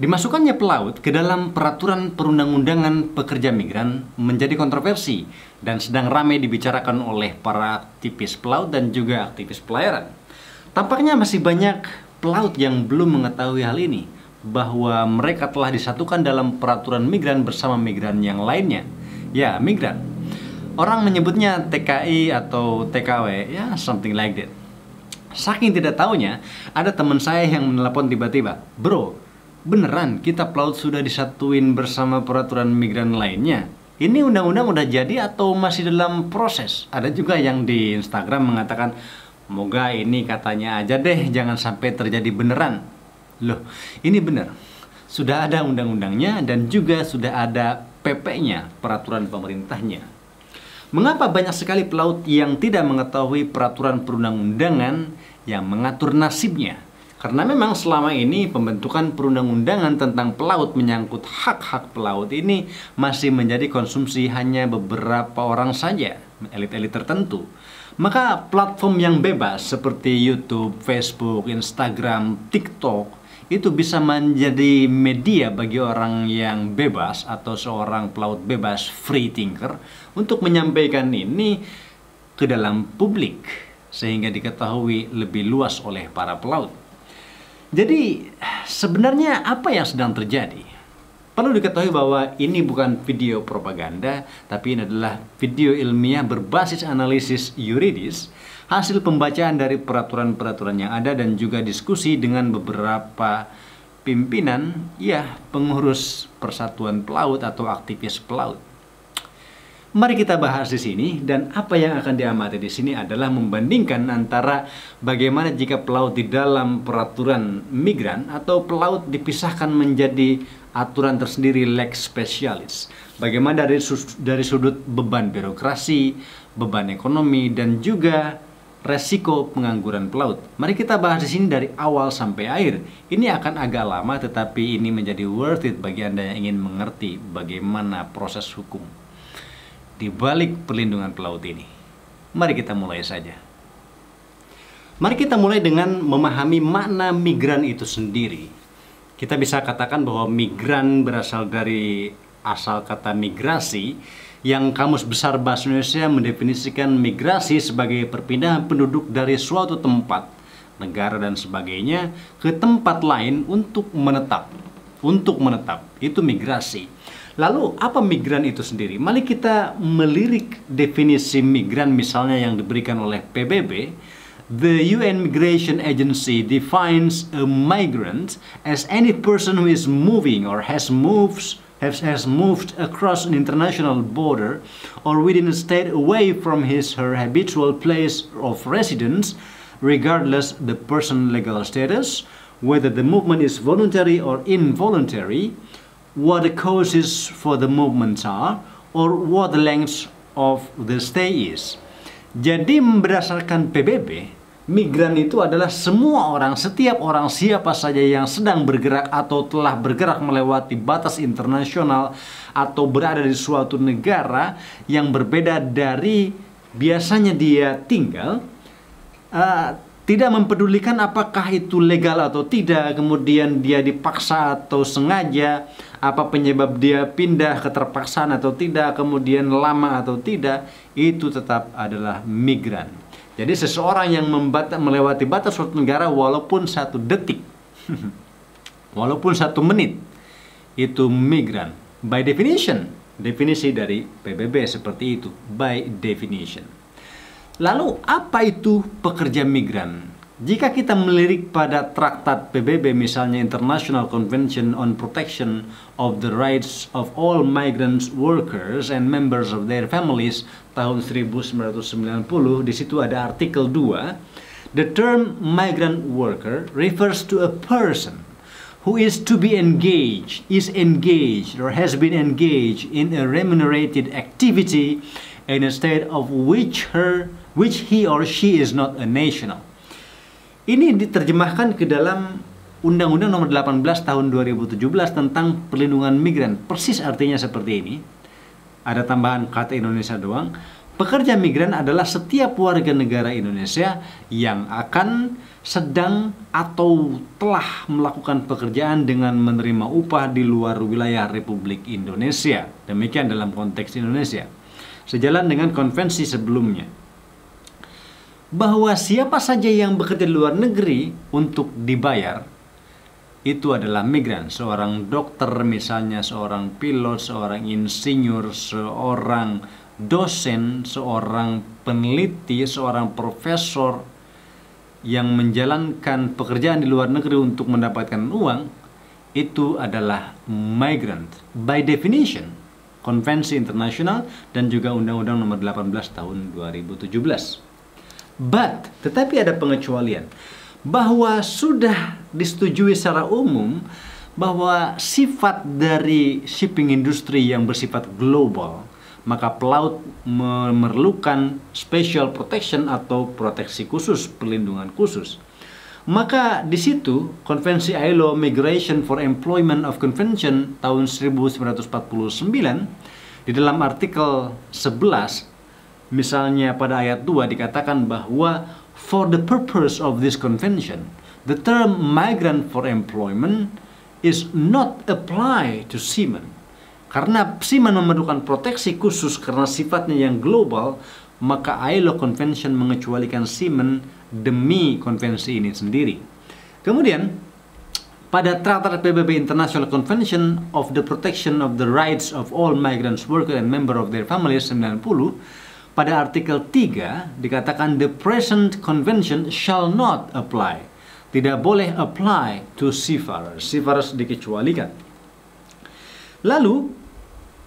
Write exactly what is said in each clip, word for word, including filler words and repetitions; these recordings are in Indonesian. Dimasukkannya pelaut ke dalam peraturan perundang-undangan pekerja migran menjadi kontroversi dan sedang ramai dibicarakan oleh para aktivis pelaut dan juga aktivis pelayaran. Tampaknya masih banyak pelaut yang belum mengetahui hal ini, bahwa mereka telah disatukan dalam peraturan migran bersama migran yang lainnya. Ya, migran. Orang menyebutnya T K I atau T K W, ya something like that. Saking tidak tahunya, ada teman saya yang menelpon tiba-tiba, "Bro, beneran kita pelaut sudah disatuin bersama peraturan migran lainnya? Ini undang-undang udah jadi atau masih dalam proses?" Ada juga yang di Instagram mengatakan, "Moga ini katanya aja deh, jangan sampai terjadi beneran." Loh, ini bener. Sudah ada undang-undangnya dan juga sudah ada P P-nya, peraturan pemerintahnya. Mengapa banyak sekali pelaut yang tidak mengetahui peraturan perundang-undangan yang mengatur nasibnya? Karena memang selama ini pembentukan perundang-undangan tentang pelaut menyangkut hak-hak pelaut ini masih menjadi konsumsi hanya beberapa orang saja, elit-elit tertentu. Maka platform yang bebas seperti YouTube, Facebook, Instagram, TikTok itu bisa menjadi media bagi orang yang bebas atau seorang pelaut bebas, free thinker, untuk menyampaikan ini ke dalam publik sehingga diketahui lebih luas oleh para pelaut. Jadi, sebenarnya apa yang sedang terjadi? Perlu diketahui bahwa ini bukan video propaganda, tapi ini adalah video ilmiah berbasis analisis yuridis, hasil pembacaan dari peraturan-peraturan yang ada dan juga diskusi dengan beberapa pimpinan, ya, pengurus persatuan pelaut atau aktivis pelaut. Mari kita bahas di sini, dan apa yang akan diamati di sini adalah membandingkan antara bagaimana jika pelaut di dalam peraturan migran atau pelaut dipisahkan menjadi aturan tersendiri, Lex Specialis. Bagaimana dari, dari sudut beban birokrasi, beban ekonomi, dan juga resiko pengangguran pelaut. Mari kita bahas di sini dari awal sampai akhir. Ini akan agak lama, tetapi ini menjadi worth it bagi Anda yang ingin mengerti bagaimana proses hukum di balik perlindungan pelaut ini. Mari kita mulai saja. Mari kita mulai dengan memahami makna migran itu sendiri. Kita bisa katakan bahwa migran berasal dari asal kata migrasi, yang Kamus Besar Bahasa Indonesia mendefinisikan migrasi sebagai perpindahan penduduk dari suatu tempat, negara dan sebagainya, ke tempat lain untuk menetap. Untuk menetap, itu migrasi. Lalu, apa migran itu sendiri? Mari kita melirik definisi migran misalnya yang diberikan oleh P B B. The U N Migration Agency defines a migrant as any person who is moving or has moved, has, has moved across an international border or within a state away from his or her habitual place of residence, regardless the person's legal status, whether the movement is voluntary or involuntary, what the causes for the movements are, or what the length of the stay is. Jadi berdasarkan P B B, migran itu adalah semua orang, setiap orang, siapa saja yang sedang bergerak atau telah bergerak melewati batas internasional atau berada di suatu negara yang berbeda dari biasanya dia tinggal, uh, tidak mempedulikan apakah itu legal atau tidak, kemudian dia dipaksa atau sengaja, apa penyebab dia pindah, keterpaksaan atau tidak, kemudian lama atau tidak, itu tetap adalah migran. Jadi seseorang yang membata, melewati batas suatu negara walaupun satu detik, walaupun satu menit, itu migran. By definition, definisi dari P B B seperti itu, by definition. Lalu, apa itu pekerja migran? Jika kita melirik pada traktat P B B, misalnya International Convention on Protection of the Rights of All Migrants Workers and Members of Their Families tahun seribu sembilan ratus sembilan puluh, di situ ada artikel dua, the term migrant worker refers to a person who is to be engaged, is engaged, or has been engaged in a remunerated activity in a state of which her which he or she is not a national. Ini diterjemahkan ke dalam Undang-Undang Nomor delapan belas Tahun dua ribu tujuh belas tentang perlindungan migran. Persis artinya seperti ini. Ada tambahan kata Indonesia doang. Pekerja migran adalah setiap warga negara Indonesia yang akan sedang atau telah melakukan pekerjaan dengan menerima upah di luar wilayah Republik Indonesia. Demikian dalam konteks Indonesia. Sejalan dengan konvensi sebelumnya, bahwa siapa saja yang bekerja di luar negeri untuk dibayar, itu adalah migran. Seorang dokter misalnya, seorang pilot, seorang insinyur, seorang dosen, seorang peneliti, seorang profesor yang menjalankan pekerjaan di luar negeri untuk mendapatkan uang, itu adalah migrant by definition, konvensi internasional dan juga Undang-Undang Nomor delapan belas Tahun dua ribu tujuh belas. But, tetapi ada pengecualian, bahwa sudah disetujui secara umum bahwa sifat dari shipping industry yang bersifat global, maka pelaut memerlukan special protection atau proteksi khusus, perlindungan khusus. Maka di situ konvensi I L O Migration for Employment of Convention tahun seribu sembilan ratus empat puluh sembilan di dalam artikel sebelas misalnya pada ayat dua dikatakan bahwa for the purpose of this convention, the term migrant for employment is not applied to seamen. Karena seamen memerlukan proteksi khusus karena sifatnya yang global, maka I L O Convention mengecualikan seamen demi konvensi ini sendiri. Kemudian, pada Traktat P B B International Convention of the Protection of the Rights of All Migrants, Workers, and Members of Their Families sembilan puluh, pada artikel tiga dikatakan the present convention shall not apply. Tidak boleh apply to seafarers. Seafarers dikecualikan. Lalu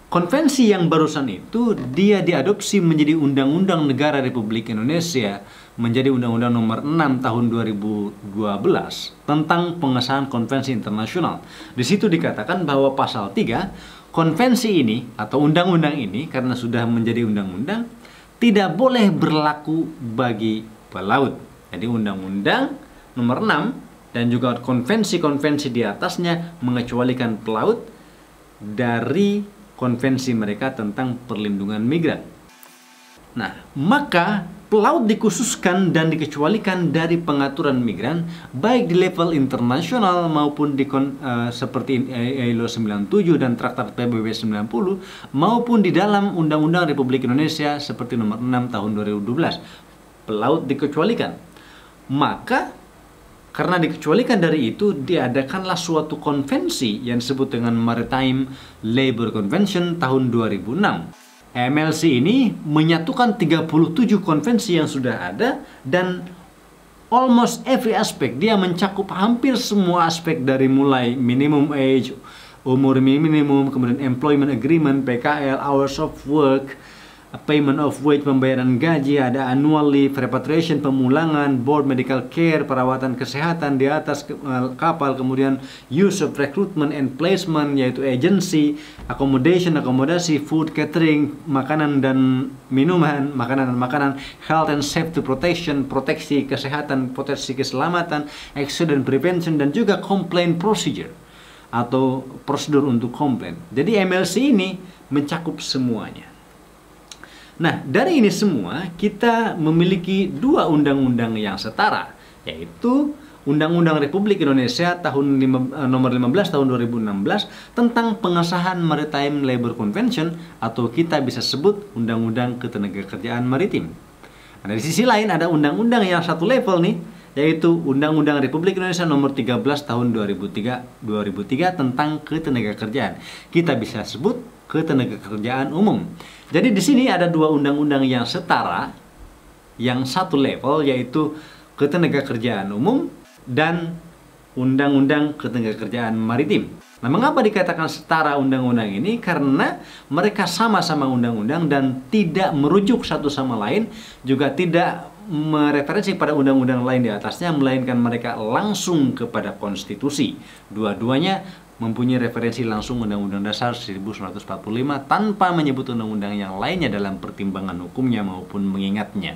konvensi yang barusan itu dia diadopsi menjadi Undang-Undang Negara Republik Indonesia, menjadi Undang-Undang Nomor enam Tahun dua ribu dua belas tentang pengesahan konvensi internasional. Di situ dikatakan bahwa pasal tiga konvensi ini atau undang-undang ini karena sudah menjadi undang-undang tidak boleh berlaku bagi pelaut. Jadi Undang-Undang Nomor enam dan juga konvensi-konvensi di atasnya mengecualikan pelaut dari konvensi mereka tentang perlindungan migran. Nah, maka pelaut dikhususkan dan dikecualikan dari pengaturan migran baik di level internasional maupun di uh, seperti I L O sembilan puluh tujuh dan Traktat P B B sembilan puluh maupun di dalam Undang-Undang Republik Indonesia seperti Nomor enam Tahun dua ribu dua belas. Pelaut dikecualikan. Maka karena dikecualikan dari itu diadakanlah suatu konvensi yang disebut dengan Maritime Labor Convention tahun dua ribu enam. M L C ini menyatukan tiga puluh tujuh konvensi yang sudah ada dan almost every aspect, dia mencakup hampir semua aspek dari mulai minimum age, umur minimum, kemudian employment agreement, P K L, hours of work, payment of wage, pembayaran gaji, ada annual leave, repatriation, pemulangan, board medical care, perawatan kesehatan di atas kapal, kemudian use of recruitment and placement, yaitu agency, accommodation, akomodasi, food, catering, makanan dan minuman, makanan dan makanan, health and safety protection, proteksi kesehatan, proteksi keselamatan, accident prevention, dan juga complaint procedure atau prosedur untuk komplain. Jadi M L C ini mencakup semuanya. Nah, dari ini semua kita memiliki dua undang-undang yang setara, yaitu Undang-Undang Republik Indonesia tahun nomor lima belas tahun dua ribu enam belas tentang pengesahan Maritime Labor Convention atau kita bisa sebut Undang-Undang Ketenagakerjaan Maritim. Nah, di sisi lain ada undang-undang yang satu level nih, yaitu Undang-Undang Republik Indonesia nomor tiga belas tahun dua ribu tiga tentang ketenagakerjaan. Kita bisa sebut ketenagakerjaan umum. Jadi di sini ada dua undang-undang yang setara, yang satu level yaitu ketenagakerjaan umum dan Undang-Undang Ketenagakerjaan Maritim. Nah, mengapa dikatakan setara undang-undang ini? Karena mereka sama-sama undang-undang dan tidak merujuk satu sama lain, juga tidak mereferensi pada undang-undang lain di atasnya, melainkan mereka langsung kepada konstitusi. Dua-duanya mempunyai referensi langsung Undang-Undang Dasar seribu sembilan ratus empat puluh lima tanpa menyebut undang-undang yang lainnya dalam pertimbangan hukumnya maupun mengingatnya.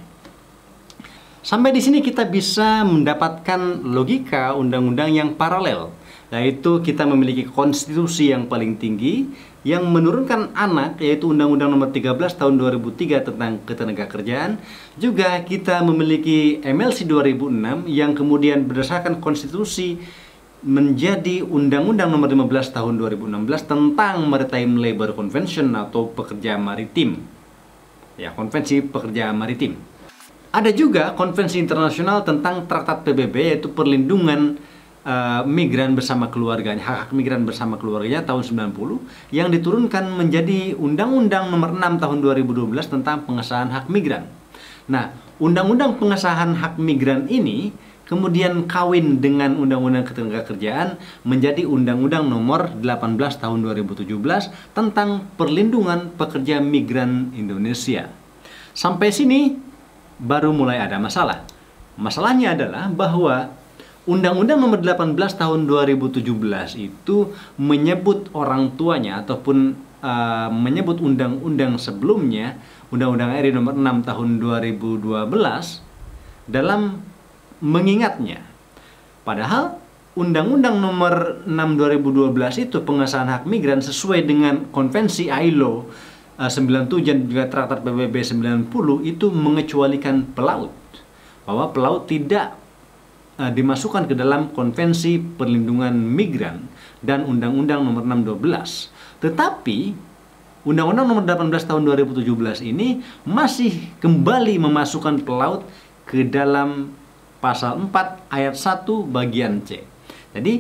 Sampai di sini kita bisa mendapatkan logika undang-undang yang paralel yaitu kita memiliki konstitusi yang paling tinggi yang menurunkan anak, yaitu Undang-Undang Nomor tiga belas Tahun dua ribu tiga tentang Ketenagakerjaan. Juga kita memiliki M L C dua ribu enam yang kemudian berdasarkan konstitusi menjadi Undang-Undang Nomor lima belas Tahun dua ribu enam belas tentang Maritime Labor Convention atau pekerja maritim. Ya, konvensi pekerja maritim. Ada juga konvensi internasional tentang Traktat P B B, yaitu perlindungan uh, migran bersama keluarganya, hak-hak migran bersama keluarganya tahun sembilan puluh yang diturunkan menjadi Undang-Undang Nomor enam Tahun dua ribu dua belas tentang pengesahan hak migran. Nah, Undang-Undang Pengesahan Hak Migran ini kemudian kawin dengan Undang-Undang Ketenagakerjaan menjadi Undang-Undang Nomor delapan belas Tahun dua ribu tujuh belas tentang perlindungan pekerja migran Indonesia. Sampai sini baru mulai ada masalah. Masalahnya adalah bahwa Undang-Undang Nomor delapan belas Tahun dua ribu tujuh belas itu menyebut orang tuanya ataupun uh, menyebut undang-undang sebelumnya, Undang-Undang R I Nomor enam Tahun dua ribu dua belas, dalam mengingatnya. Padahal Undang-Undang Nomor enam dua ribu dua belas itu pengesahan hak migran sesuai dengan konvensi I L O sembilan puluh tujuh dan juga Traktat P B B sembilan puluh itu mengecualikan pelaut, bahwa pelaut tidak uh, dimasukkan ke dalam konvensi perlindungan migran dan Undang-Undang Nomor enam dua belas. Tetapi Undang-Undang Nomor delapan belas Tahun dua ribu tujuh belas ini masih kembali memasukkan pelaut ke dalam Pasal empat Ayat satu Bagian C. Jadi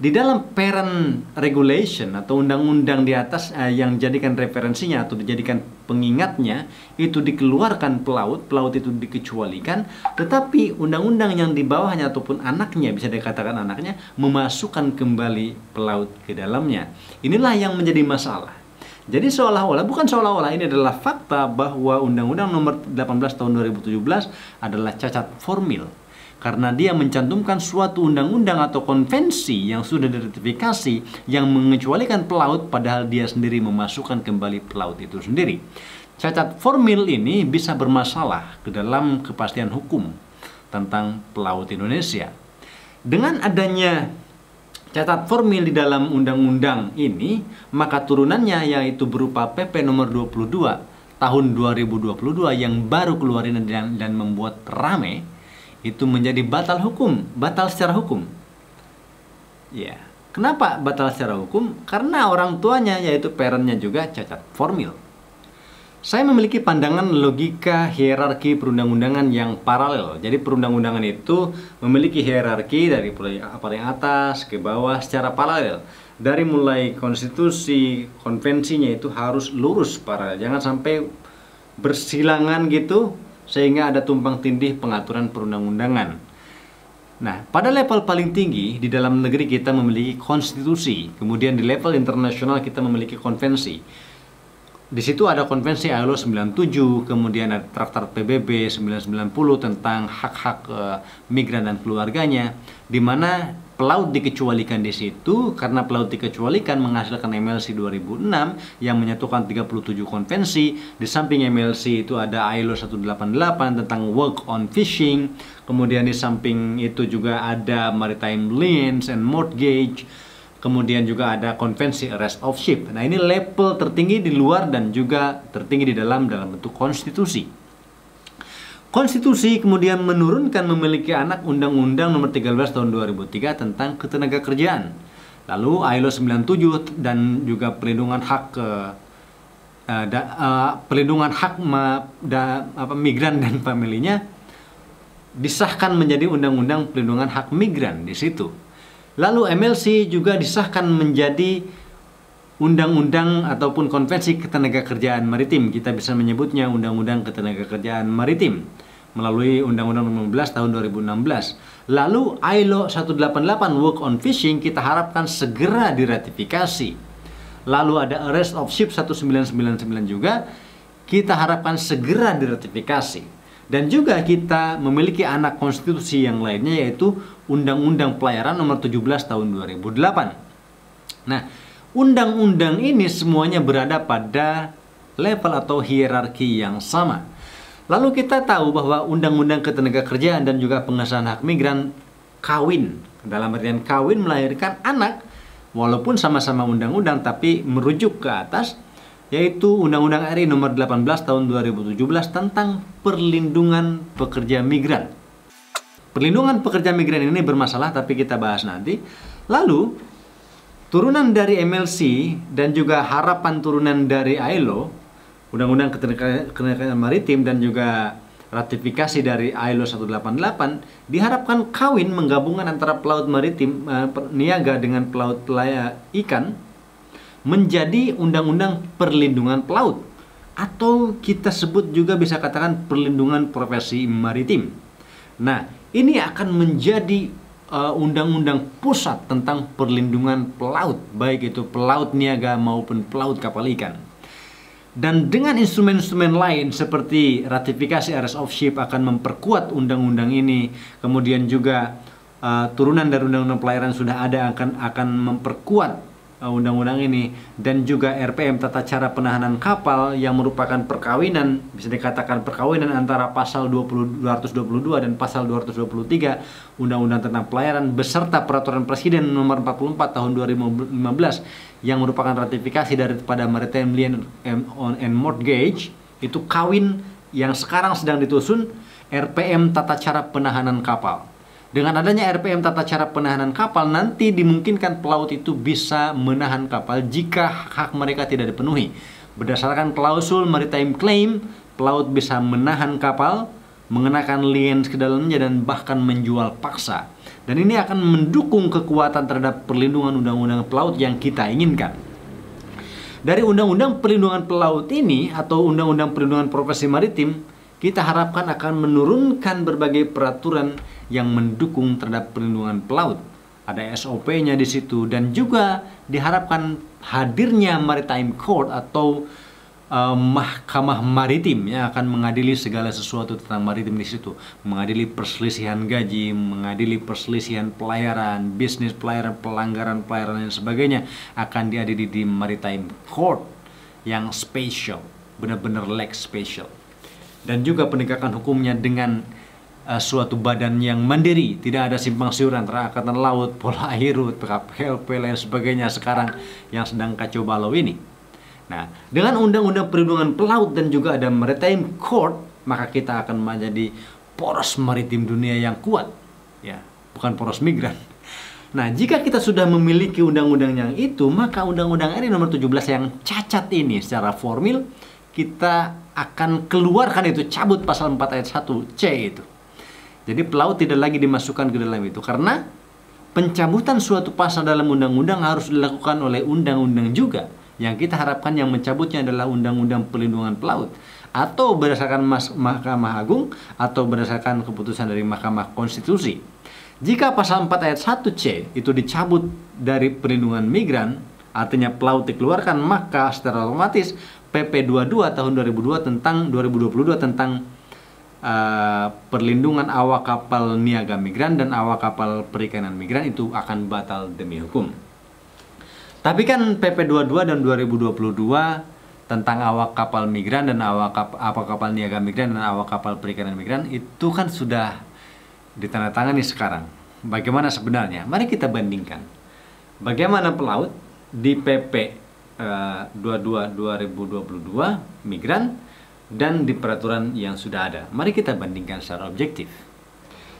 di dalam parent regulation atau undang-undang di atas eh, yang dijadikan referensinya atau dijadikan pengingatnya itu dikeluarkan pelaut, pelaut itu dikecualikan, tetapi undang-undang yang di bawahnya ataupun anaknya, bisa dikatakan anaknya, memasukkan kembali pelaut ke dalamnya. Inilah yang menjadi masalah. Jadi seolah-olah, bukan seolah-olah, ini adalah fakta bahwa Undang-Undang Nomor delapan belas Tahun dua ribu tujuh belas adalah cacat formil, karena dia mencantumkan suatu undang-undang atau konvensi yang sudah diratifikasi yang mengecualikan pelaut, padahal dia sendiri memasukkan kembali pelaut itu sendiri. Cacat formil ini bisa bermasalah ke dalam kepastian hukum tentang pelaut Indonesia. Dengan adanya cacat formil di dalam undang-undang ini, maka turunannya yaitu berupa P P Nomor dua puluh dua Tahun dua ribu dua puluh dua yang baru keluarin dan, dan membuat rame, itu menjadi batal hukum, batal secara hukum. Ya, kenapa batal secara hukum? Karena orang tuanya, yaitu parentnya, juga cacat formil. Saya memiliki pandangan logika hierarki perundang-undangan yang paralel. Jadi perundang-undangan itu memiliki hierarki dari paling atas ke bawah secara paralel. Dari mulai konstitusi, konvensinya itu harus lurus paralel, jangan sampai bersilangan gitu, sehingga ada tumpang tindih pengaturan perundang-undangan. Nah, pada level paling tinggi di dalam negeri kita memiliki konstitusi, kemudian di level internasional kita memiliki konvensi. Di situ ada konvensi I L O sembilan puluh tujuh, kemudian ada Traktat P B B sembilan ratus sembilan puluh tentang hak-hak e, migran dan keluarganya, di mana pelaut dikecualikan di situ, karena pelaut dikecualikan menghasilkan M L C dua ribu enam yang menyatukan tiga puluh tujuh konvensi. Di samping M L C itu ada I L O seratus delapan puluh delapan tentang work on fishing, kemudian di samping itu juga ada maritime liens and mortgage, kemudian juga ada konvensi arrest of ship. Nah, ini level tertinggi di luar dan juga tertinggi di dalam dalam bentuk konstitusi. Konstitusi kemudian menurunkan memiliki anak Undang-Undang Nomor tiga belas Tahun dua ribu tiga tentang Ketenagakerjaan. Lalu I L O sembilan puluh tujuh dan juga perlindungan hak uh, da, uh, perlindungan hak ma, da, apa, migran dan familinya disahkan menjadi Undang-Undang Perlindungan Hak Migran di situ. Lalu M L C juga disahkan menjadi Undang-Undang ataupun Konvensi Ketenagakerjaan Maritim. Kita bisa menyebutnya Undang-Undang Ketenagakerjaan Maritim melalui Undang-Undang Nomor lima belas Tahun dua ribu enam belas. Lalu I L O seratus delapan puluh delapan Work on Fishing kita harapkan segera diratifikasi. Lalu ada Arrest of Ship seribu sembilan ratus sembilan puluh sembilan juga kita harapkan segera diratifikasi. Dan juga kita memiliki anak konstitusi yang lainnya, yaitu Undang-Undang Pelayaran Nomor tujuh belas Tahun dua ribu delapan. Nah, undang-undang ini semuanya berada pada level atau hierarki yang sama. Lalu kita tahu bahwa Undang-Undang Ketenagakerjaan dan juga Pengesahan Hak Migran kawin Dalam artian kawin melahirkan anak, walaupun sama-sama undang-undang tapi merujuk ke atas, yaitu Undang-Undang R I nomor delapan belas tahun dua ribu tujuh belas tentang perlindungan pekerja migran. Perlindungan pekerja migran ini bermasalah, tapi kita bahas nanti. Lalu, turunan dari M L C dan juga harapan turunan dari I L O, Undang-Undang Ketenagakerjaan Maritim dan juga ratifikasi dari I L O seratus delapan puluh delapan, diharapkan kawin menggabungkan antara pelaut maritim eh, niaga dengan pelaut pelayan ikan menjadi undang-undang perlindungan pelaut, atau kita sebut juga bisa katakan perlindungan profesi maritim. Nah, ini akan menjadi undang-undang uh, pusat tentang perlindungan pelaut, baik itu pelaut niaga maupun pelaut kapal ikan. Dan dengan instrumen-instrumen lain seperti ratifikasi Arras of Ship akan memperkuat undang-undang ini. Kemudian juga uh, turunan dari undang-undang pelayaran sudah ada akan akan memperkuat undang-undang uh, ini. Dan juga R P M tata cara penahanan kapal yang merupakan perkawinan, bisa dikatakan perkawinan antara pasal dua puluh, dua ratus dua puluh dua dan pasal dua ratus dua puluh tiga undang-undang tentang pelayaran beserta peraturan presiden nomor empat puluh empat tahun dua ribu lima belas yang merupakan ratifikasi daripada Maritime Lien and Mortgage, itu kawin yang sekarang sedang ditusun R P M tata cara penahanan kapal. Dengan adanya R P M tata cara penahanan kapal, nanti dimungkinkan pelaut itu bisa menahan kapal jika hak mereka tidak dipenuhi. Berdasarkan klausul Maritime Claim, pelaut bisa menahan kapal, mengenakan liens ke dalamnya, dan bahkan menjual paksa. Dan ini akan mendukung kekuatan terhadap perlindungan undang-undang pelaut yang kita inginkan. Dari undang-undang perlindungan pelaut ini atau undang-undang perlindungan profesi maritim, kita harapkan akan menurunkan berbagai peraturan yang mendukung terhadap perlindungan pelaut. Ada S O P-nya di situ, dan juga diharapkan hadirnya Maritime Court atau Uh, mahkamah maritim yang akan mengadili segala sesuatu tentang maritim di situ, mengadili perselisihan gaji, mengadili perselisihan pelayaran, bisnis pelayaran, pelanggaran pelayaran dan sebagainya, akan diadili di Maritime Court yang spesial, benar-benar lex special. Dan juga penegakan hukumnya dengan uh, suatu badan yang mandiri, tidak ada simpang siur antara Angkatan Laut, Polairut, P K L, dan sebagainya sekarang yang sedang kacau balau ini. Nah, dengan undang-undang perlindungan pelaut dan juga ada Maritime Court, maka kita akan menjadi poros maritim dunia yang kuat, ya, bukan poros migran. Nah, jika kita sudah memiliki undang-undang yang itu, maka undang-undang R I nomor tujuh belas yang cacat ini secara formil kita akan keluarkan itu, cabut pasal empat ayat satu C itu. Jadi pelaut tidak lagi dimasukkan ke dalam itu, karena pencabutan suatu pasal dalam undang-undang harus dilakukan oleh undang-undang juga. Yang kita harapkan yang mencabutnya adalah Undang-Undang Perlindungan Pelaut, atau berdasarkan Mahkamah Agung, atau berdasarkan keputusan dari Mahkamah Konstitusi. Jika pasal empat ayat satu C itu dicabut dari perlindungan migran, artinya pelaut dikeluarkan, maka secara otomatis P P dua puluh dua tahun dua ribu dua tentang dua ribu dua puluh dua tentang uh, perlindungan awak kapal niaga migran dan awak kapal perikanan migran itu akan batal demi hukum. Tapi kan P P dua puluh dua dan dua ribu dua puluh dua tentang awak kapal migran dan awak kapal, awak kapal niaga migran dan awak kapal perikanan migran itu kan sudah ditandatangani sekarang. Bagaimana sebenarnya? Mari kita bandingkan. Bagaimana pelaut di P P eh, dua puluh dua dua ribu dua puluh dua migran dan di peraturan yang sudah ada. Mari kita bandingkan secara objektif.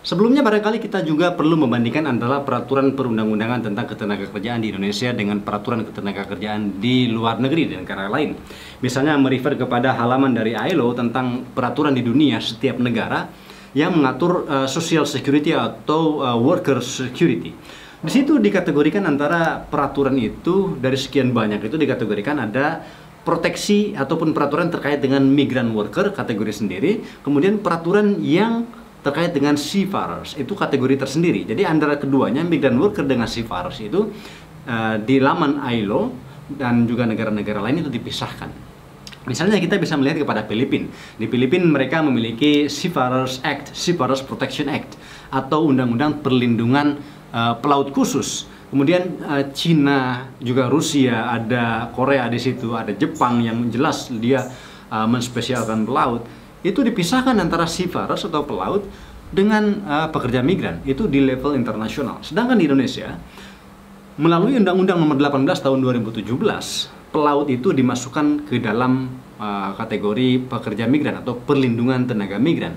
Sebelumnya barangkali kita juga perlu membandingkan antara peraturan perundang-undangan tentang ketenagakerjaan di Indonesia dengan peraturan ketenagakerjaan di luar negeri dan negara lain. Misalnya merefer kepada halaman dari I L O tentang peraturan di dunia setiap negara yang mengatur uh, social security atau uh, worker security. Di situ dikategorikan antara peraturan itu dari sekian banyak itu dikategorikan ada proteksi ataupun peraturan terkait dengan migrant worker kategori sendiri, kemudian peraturan yang terkait dengan seafarers itu kategori tersendiri. Jadi antara keduanya, migrant worker dengan seafarers itu uh, di laman I L O dan juga negara-negara lain itu dipisahkan. Misalnya kita bisa melihat kepada Filipina. Di Filipina mereka memiliki Seafarers Act, Seafarers Protection Act atau Undang-Undang Perlindungan uh, Pelaut Khusus. Kemudian uh, Cina, juga Rusia, ada Korea di situ, ada Jepang yang jelas dia uh, menspesialkan pelaut. Itu dipisahkan antara seafarers atau pelaut dengan uh, pekerja migran itu di level internasional. Sedangkan di Indonesia, melalui Undang-Undang Nomor delapan belas Tahun dua ribu tujuh belas, pelaut itu dimasukkan ke dalam uh, kategori pekerja migran atau perlindungan tenaga migran.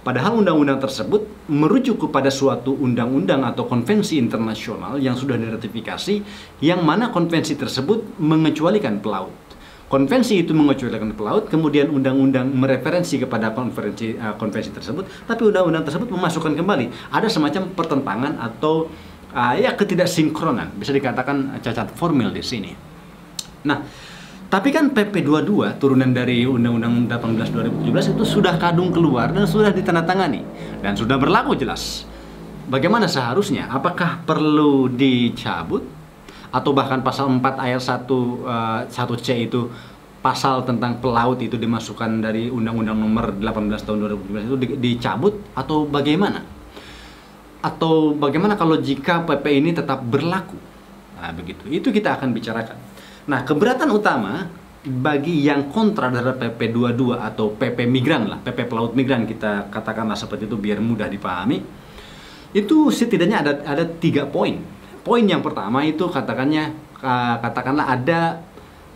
Padahal undang-undang tersebut merujuk kepada suatu undang-undang atau konvensi internasional yang sudah diratifikasi, yang mana konvensi tersebut mengecualikan pelaut. Konvensi itu mengecualikan pelaut, kemudian undang-undang mereferensi kepada konvensi, uh, konvensi tersebut, tapi undang-undang tersebut memasukkan kembali. Ada semacam pertentangan atau uh, ya ketidaksinkronan, bisa dikatakan cacat formil di sini. Nah, tapi kan P P dua puluh dua turunan dari Undang-Undang delapan belas dua ribu tujuh belas itu sudah kadung keluar dan sudah ditandatangani dan sudah berlaku jelas. Bagaimana seharusnya? Apakah perlu dicabut atau bahkan pasal empat ayat satu satu C itu, pasal tentang pelaut itu dimasukkan dari Undang-Undang Nomor delapan belas Tahun dua ribu tujuh belas itu dicabut atau bagaimana? Atau bagaimana kalau jika P P ini tetap berlaku? Nah, begitu. Itu kita akan bicarakan. Nah, keberatan utama bagi yang kontra terhadap P P dua puluh dua atau P P migran lah, P P pelaut migran kita katakanlah seperti itu biar mudah dipahami, itu setidaknya ada ada tiga poin. Poin yang pertama itu katakannya katakanlah ada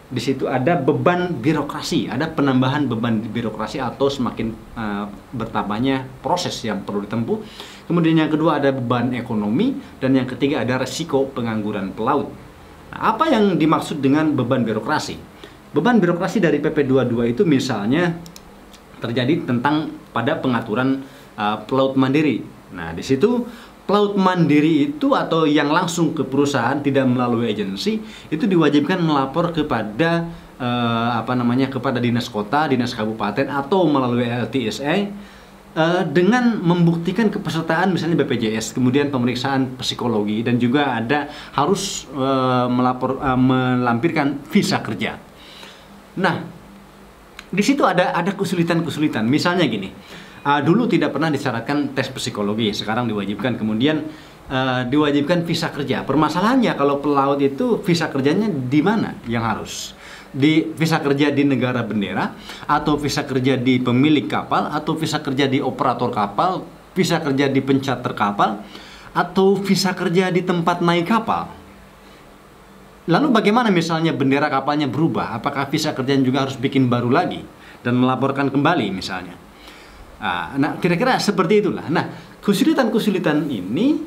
di situ ada beban birokrasi, ada penambahan beban birokrasi atau semakin uh, bertambahnya proses yang perlu ditempuh. Kemudian yang kedua ada beban ekonomi, dan yang ketiga ada resiko pengangguran pelaut. Apa yang dimaksud dengan beban birokrasi? Beban birokrasi dari P P dua puluh dua itu misalnya terjadi tentang pada pengaturan uh, pelaut mandiri. Nah, di situ pelaut mandiri itu atau yang langsung ke perusahaan tidak melalui agensi itu diwajibkan melapor kepada uh, apa namanya kepada dinas kota, dinas kabupaten atau melalui L T S A uh, dengan membuktikan kepesertaan misalnya B P J S, kemudian pemeriksaan psikologi, dan juga ada harus uh, melapor uh, melampirkan visa kerja. Nah, di situ ada ada kesulitan-kesulitan. Misalnya gini. Uh, dulu tidak pernah disyaratkan tes psikologi, sekarang diwajibkan, kemudian uh, diwajibkan visa kerja. Permasalahannya kalau pelaut itu visa kerjanya di mana yang harus? Di visa kerja di negara bendera, atau visa kerja di pemilik kapal, atau visa kerja di operator kapal, visa kerja di pencater kapal, atau visa kerja di tempat naik kapal? Lalu bagaimana misalnya bendera kapalnya berubah? Apakah visa kerjanya juga harus bikin baru lagi dan melaporkan kembali misalnya? Nah, kira-kira seperti itulah. Nah, kesulitan-kesulitan ini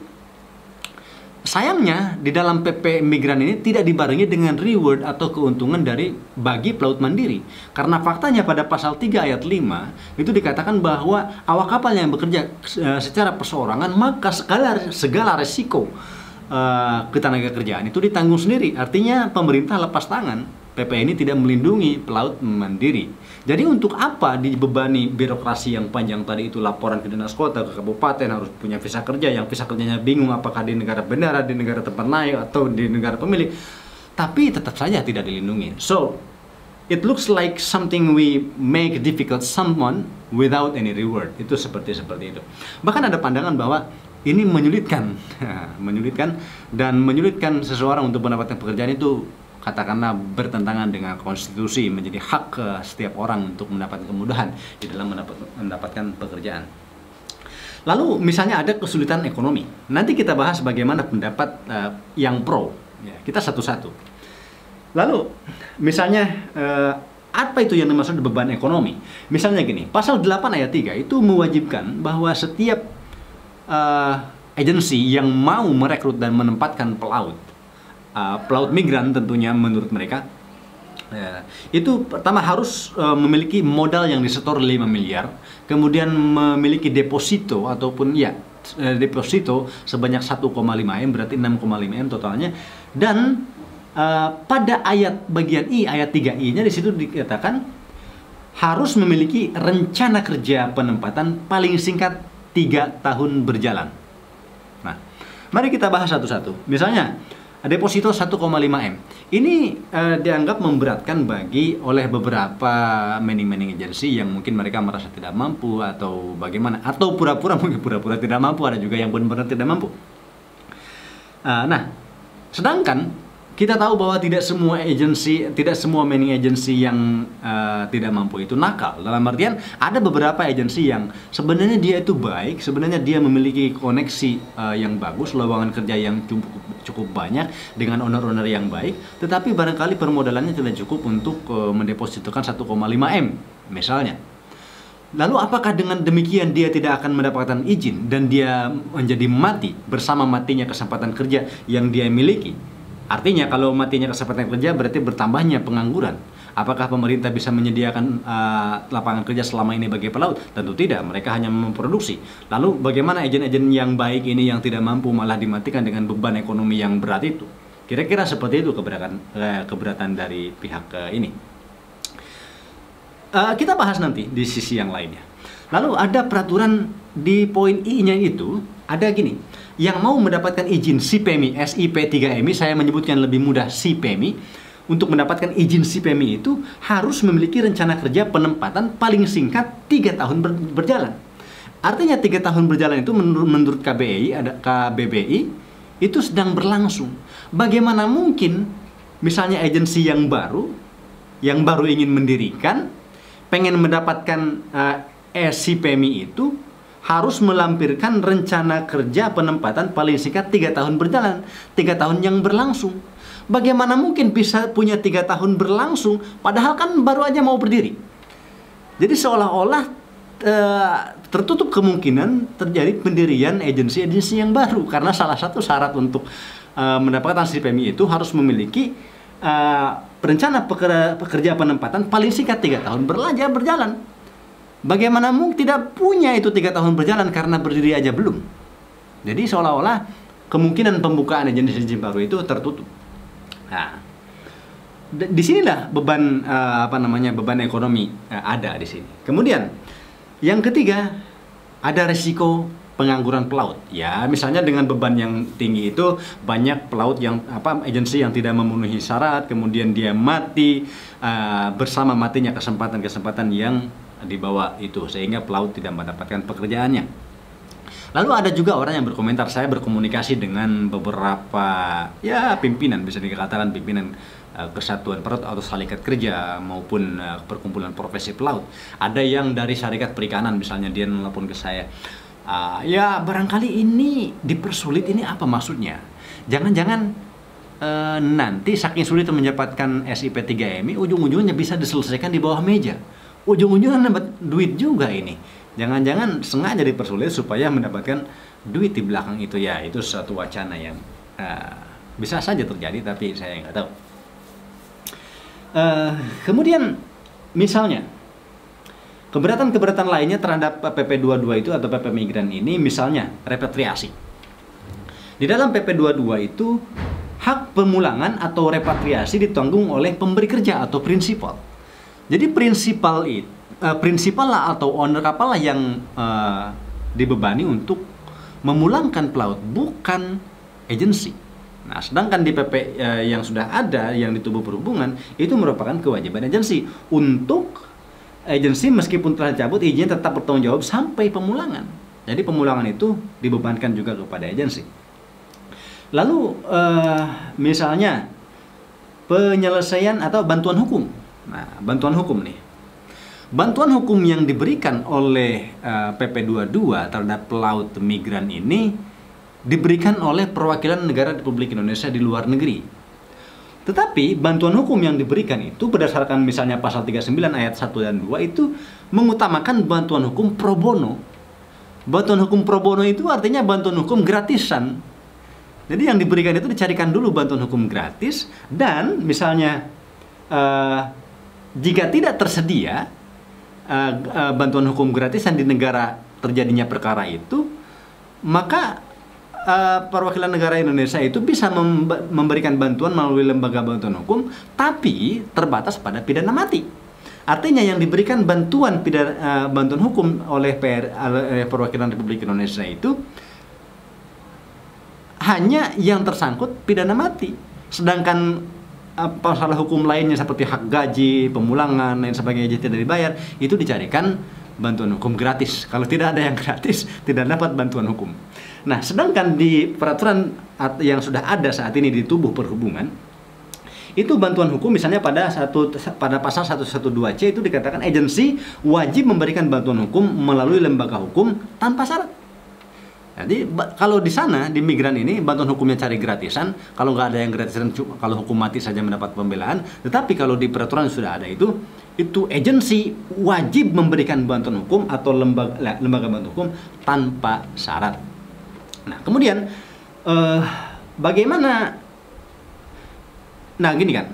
sayangnya di dalam P P migran ini tidak dibarengi dengan reward atau keuntungan dari bagi pelaut mandiri. Karena faktanya pada pasal tiga ayat lima itu dikatakan bahwa awak kapal yang bekerja secara perseorangan, maka segala segala resiko uh, ketenaga kerjaan itu ditanggung sendiri. Artinya pemerintah lepas tangan. P P ini tidak melindungi pelaut mandiri. Jadi untuk apa dibebani birokrasi yang panjang tadi itu, laporan ke dinas kota, ke kabupaten, harus punya visa kerja, yang visa kerjanya bingung apakah di negara bendera, di negara tempat naik, atau di negara pemilik. Tapi tetap saja tidak dilindungi. So, it looks like something we make difficult someone without any reward. Itu seperti seperti itu. Bahkan ada pandangan bahwa ini menyulitkan, menyulitkan dan menyulitkan seseorang untuk mendapatkan pekerjaan itu, katakanlah bertentangan dengan konstitusi, menjadi hak uh, setiap orang untuk mendapatkan kemudahan di dalam mendapat, mendapatkan pekerjaan. Lalu misalnya ada kesulitan ekonomi. Nanti kita bahas bagaimana pendapat uh, yang pro. Ya, kita satu-satu. Lalu misalnya uh, apa itu yang dimaksud beban ekonomi? Misalnya gini, pasal delapan ayat tiga itu mewajibkan bahwa setiap uh, agensi yang mau merekrut dan menempatkan pelaut, Uh, pelaut migran tentunya menurut mereka, uh, itu pertama harus uh, memiliki modal yang disetor lima miliar, kemudian memiliki deposito ataupun ya uh, deposito sebanyak satu koma lima M, berarti enam koma lima M totalnya. Dan uh, pada ayat bagian I, ayat tiga I-nya disitu dikatakan harus memiliki rencana kerja penempatan paling singkat tiga tahun berjalan. Nah, mari kita bahas satu-satu. Misalnya deposito satu koma lima M. Ini uh, dianggap memberatkan bagi oleh beberapa manning-manning agency yang mungkin mereka merasa tidak mampu atau bagaimana, atau pura-pura mungkin pura-pura tidak mampu, ada juga yang benar-benar tidak mampu. Uh, nah, sedangkan Kita tahu bahwa tidak semua agensi, tidak semua manning agency yang uh, tidak mampu itu nakal. Dalam artian, ada beberapa agensi yang sebenarnya dia itu baik, sebenarnya dia memiliki koneksi uh, yang bagus, lowongan kerja yang cukup, cukup banyak dengan owner-owner yang baik, tetapi barangkali permodalannya tidak cukup untuk uh, mendepositokan satu koma lima M misalnya. Lalu apakah dengan demikian dia tidak akan mendapatkan izin dan dia menjadi mati bersama matinya kesempatan kerja yang dia miliki? Artinya kalau matinya kesempatan kerja berarti bertambahnya pengangguran. Apakah pemerintah bisa menyediakan uh, lapangan kerja selama ini bagi pelaut? Tentu tidak, mereka hanya memproduksi. Lalu bagaimana agen-agen yang baik ini yang tidak mampu malah dimatikan dengan beban ekonomi yang berat itu? Kira-kira seperti itu keberatan, eh, keberatan dari pihak eh, ini. Uh, kita bahas nanti di sisi yang lainnya. Lalu ada peraturan di poin I-nya itu, ada gini. Yang mau mendapatkan izin S I P M I, S I P tiga M I, saya menyebutkan lebih mudah S I P M I. Untuk mendapatkan izin S I P M I itu harus memiliki rencana kerja penempatan paling singkat tiga tahun berjalan. Artinya tiga tahun berjalan itu menur menurut K B I, ada K B B I, itu sedang berlangsung. Bagaimana mungkin misalnya agensi yang baru, yang baru ingin mendirikan, pengen mendapatkan uh, S I P M I itu, harus melampirkan rencana kerja penempatan paling singkat tiga tahun berjalan, tiga tahun yang berlangsung. Bagaimana mungkin bisa punya tiga tahun berlangsung, padahal kan baru aja mau berdiri. Jadi seolah-olah e, tertutup kemungkinan terjadi pendirian agensi-agensi yang baru, karena salah satu syarat untuk e, mendapatkan S I P M I itu harus memiliki e, rencana pekerja, pekerja penempatan paling singkat tiga tahun berlangsung berjalan. Bagaimana mungkin tidak punya itu tiga tahun berjalan karena berdiri aja belum. Jadi seolah-olah kemungkinan pembukaan agensi-agensi baru itu tertutup. Nah, disinilah beban uh, apa namanya beban ekonomi uh, ada di sini. Kemudian yang ketiga ada resiko pengangguran pelaut. Ya misalnya dengan beban yang tinggi itu banyak pelaut yang apa agensi yang tidak memenuhi syarat, kemudian dia mati uh, bersama matinya kesempatan-kesempatan yang di bawah itu, sehingga pelaut tidak mendapatkan pekerjaannya. Lalu ada juga orang yang berkomentar, saya berkomunikasi dengan beberapa ya pimpinan, bisa dikatakan pimpinan uh, Kesatuan Pelaut atau Serikat Kerja maupun uh, perkumpulan profesi pelaut. Ada yang dari Serikat Perikanan misalnya, dia nelpon ke saya, uh, ya barangkali ini dipersulit, ini apa maksudnya? Jangan-jangan uh, nanti saking sulit mendapatkan S I P tiga M I, ujung-ujungnya bisa diselesaikan di bawah meja. Ujung-ujungnya dapat duit juga ini. Jangan-jangan sengaja dipersulit supaya mendapatkan duit di belakang itu. Ya, itu satu wacana yang uh, bisa saja terjadi, tapi saya nggak tahu. Uh, kemudian, misalnya, keberatan-keberatan lainnya terhadap P P dua puluh dua itu atau P P Migran ini, misalnya, repatriasi. Di dalam P P dua puluh dua itu, hak pemulangan atau repatriasi ditanggung oleh pemberi kerja atau prinsipal. Jadi prinsipal itu, uh, prinsipal lah atau owner kapal lah yang uh, dibebani untuk memulangkan pelaut, bukan agensi. Nah, sedangkan di P P uh, yang sudah ada yang di tubuh perhubungan itu merupakan kewajiban agensi. Untuk agensi meskipun telah cabut izinnya tetap bertanggung jawab sampai pemulangan. Jadi pemulangan itu dibebankan juga kepada agensi. Lalu uh, misalnya penyelesaian atau bantuan hukum. Nah, bantuan hukum nih. Bantuan hukum yang diberikan oleh uh, P P dua puluh dua terhadap pelaut migran ini diberikan oleh perwakilan negara Republik Indonesia di luar negeri. Tetapi bantuan hukum yang diberikan itu berdasarkan misalnya pasal tiga puluh sembilan ayat satu dan dua itu mengutamakan bantuan hukum pro bono. Bantuan hukum pro bono itu artinya bantuan hukum gratisan. Jadi yang diberikan itu dicarikan dulu bantuan hukum gratis, dan misalnya Uh, jika tidak tersedia uh, uh, bantuan hukum gratisan di negara terjadinya perkara itu, maka uh, perwakilan negara Indonesia itu bisa memberikan bantuan melalui lembaga bantuan hukum, tapi terbatas pada pidana mati. Artinya yang diberikan bantuan pidana, uh, bantuan hukum oleh P R, uh, perwakilan Republik Indonesia itu hanya yang tersangkut pidana mati, sedangkan masalah hukum lainnya seperti hak gaji, pemulangan, dan sebagainya tidak dibayar, itu dicarikan bantuan hukum gratis. Kalau tidak ada yang gratis, tidak dapat bantuan hukum. Nah, sedangkan di peraturan yang sudah ada saat ini di tubuh perhubungan, itu bantuan hukum misalnya pada satu pada pasal seratus dua belas C itu dikatakan agensi wajib memberikan bantuan hukum melalui lembaga hukum tanpa syarat. Jadi kalau di sana di migran ini bantuan hukumnya cari gratisan, kalau nggak ada yang gratisan kalau hukum mati saja mendapat pembelaan. Tetapi kalau di peraturan sudah ada itu, itu agensi wajib memberikan bantuan hukum atau lembaga lembaga bantuan hukum tanpa syarat. Nah kemudian eh, bagaimana? Nah gini kan,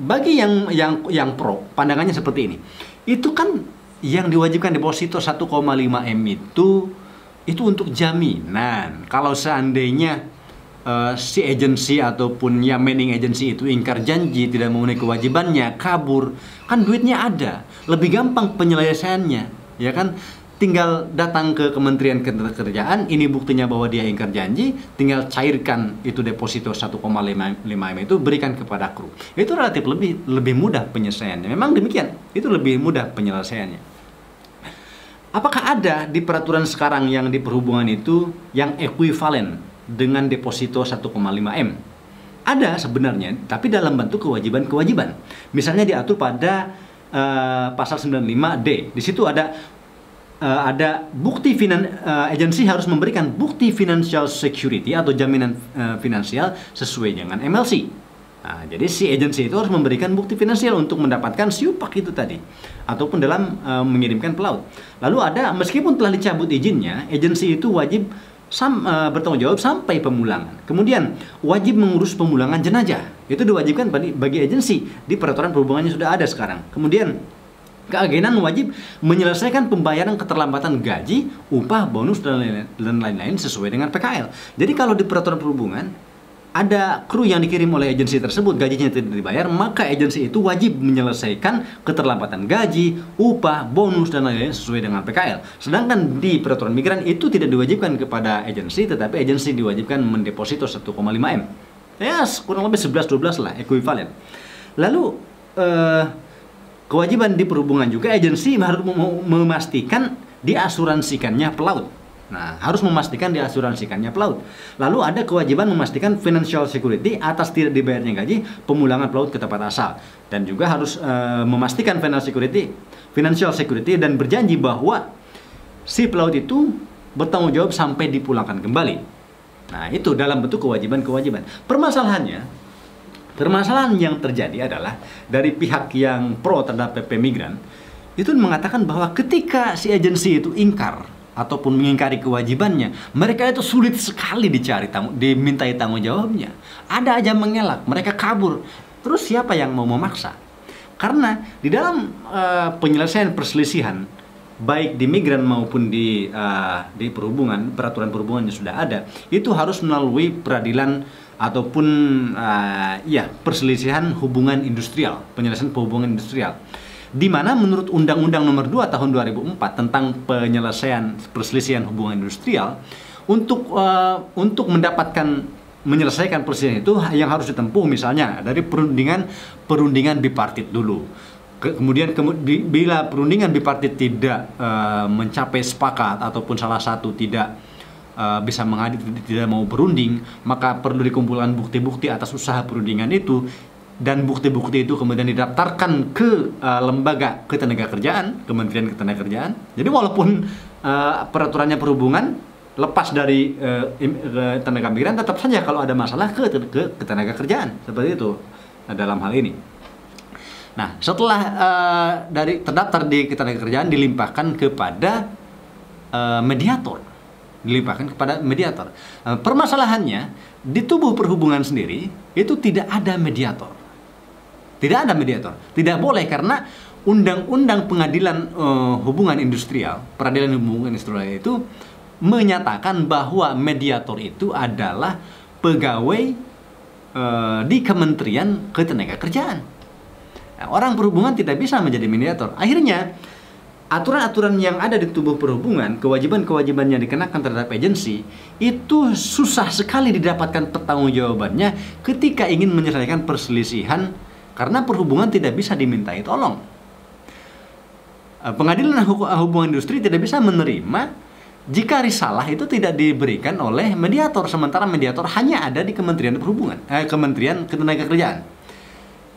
bagi yang yang yang pro pandangannya seperti ini, itu kan yang diwajibkan deposito satu koma lima M itu itu untuk jaminan. Kalau seandainya uh, si agensi ataupun ya manning agency itu ingkar janji, tidak memenuhi kewajibannya, kabur, kan duitnya ada, lebih gampang penyelesaiannya, ya kan? Tinggal datang ke Kementerian Ketenagakerjaan, ini buktinya bahwa dia ingkar janji, tinggal cairkan itu deposito satu koma lima M itu, berikan kepada kru. Itu relatif lebih lebih mudah penyelesaiannya. Memang demikian, itu lebih mudah penyelesaiannya. Apakah ada di peraturan sekarang yang di perhubungan itu yang ekuivalen dengan deposito satu koma lima M? Ada sebenarnya, tapi dalam bentuk kewajiban-kewajiban. Misalnya diatur pada uh, pasal sembilan puluh lima D. Di situ ada uh, ada bukti finan uh, agensi harus memberikan bukti financial security atau jaminan uh, finansial sesuai dengan M L C. Nah, jadi si agensi itu harus memberikan bukti finansial untuk mendapatkan SIUPK itu tadi ataupun dalam e, mengirimkan pelaut. Lalu ada meskipun telah dicabut izinnya, agensi itu wajib sam, e, bertanggung jawab sampai pemulangan. Kemudian wajib mengurus pemulangan jenazah. Itu diwajibkan bagi, bagi agensi di peraturan perhubungannya sudah ada sekarang. Kemudian keagenan wajib menyelesaikan pembayaran keterlambatan gaji, upah, bonus dan lain-lain sesuai dengan P K L. Jadi kalau di peraturan perhubungan ada kru yang dikirim oleh agensi tersebut, gajinya tidak dibayar, maka agensi itu wajib menyelesaikan keterlambatan gaji, upah, bonus, dan lain-lain sesuai dengan P K L. Sedangkan di peraturan migran itu tidak diwajibkan kepada agensi, tetapi agensi diwajibkan mendeposito satu koma lima M. Ya, kurang lebih sebelas dua belas lah, ekuivalen. Lalu, eh, kewajiban di perhubungan juga, agensi harus memastikan diasuransikannya pelaut. Nah, harus memastikan diasuransikannya pelaut. Lalu ada kewajiban memastikan financial security atas tidak dibayarnya gaji, pemulangan pelaut ke tempat asal. Dan juga harus e, memastikan financial security, financial security dan berjanji bahwa si pelaut itu bertanggung jawab sampai dipulangkan kembali. Nah, itu dalam bentuk kewajiban-kewajiban. Permasalahannya, permasalahan yang terjadi adalah dari pihak yang pro terhadap P P migran itu mengatakan bahwa ketika si agensi itu ingkar ataupun mengingkari kewajibannya, mereka itu sulit sekali dicari tanggung, dimintai tanggung jawabnya. Ada aja mengelak, mereka kabur. Terus siapa yang mau memaksa? Karena di dalam uh, penyelesaian perselisihan, baik di migran maupun di uh, di perhubungan, peraturan perhubungannya sudah ada, itu harus melalui peradilan ataupun uh, ya perselisihan hubungan industrial, penyelesaian perhubungan industrial. Di mana menurut Undang-Undang Nomor dua Tahun dua ribu empat tentang penyelesaian perselisihan hubungan industrial, untuk uh, untuk mendapatkan menyelesaikan perselisihan itu yang harus ditempuh misalnya dari perundingan perundingan bipartit dulu. Kemudian ke, di, bila perundingan bipartit tidak uh, mencapai sepakat ataupun salah satu tidak uh, bisa menghadiri, tidak mau berunding, maka perlu dikumpulkan bukti-bukti atas usaha perundingan itu. Dan bukti-bukti itu kemudian didaftarkan ke uh, lembaga ketenagakerjaan, Kementerian Ketenagakerjaan. Jadi walaupun uh, peraturannya perhubungan lepas dari uh, tenaga migran, tetap saja kalau ada masalah ke, ke ketenagakerjaan seperti itu. Nah, dalam hal ini, nah setelah uh, dari terdaftar di ketenagakerjaan dilimpahkan kepada uh, mediator, dilimpahkan kepada mediator. Uh, permasalahannya di tubuh perhubungan sendiri itu tidak ada mediator. Tidak ada mediator, tidak boleh karena undang-undang pengadilan e, hubungan industrial, peradilan hubungan industrial itu menyatakan bahwa mediator itu adalah pegawai e, di Kementerian Ketenagakerjaan. Nah, orang perhubungan tidak bisa menjadi mediator. Akhirnya aturan-aturan yang ada di tubuh perhubungan, kewajiban-kewajiban yang dikenakan terhadap agensi, itu susah sekali didapatkan pertanggungjawabannya ketika ingin menyelesaikan perselisihan. Karena perhubungan tidak bisa dimintai tolong. Pengadilan hubungan industri tidak bisa menerima jika risalah itu tidak diberikan oleh mediator. Sementara mediator hanya ada di Kementerian Perhubungan, eh, Kementerian Ketenagakerjaan.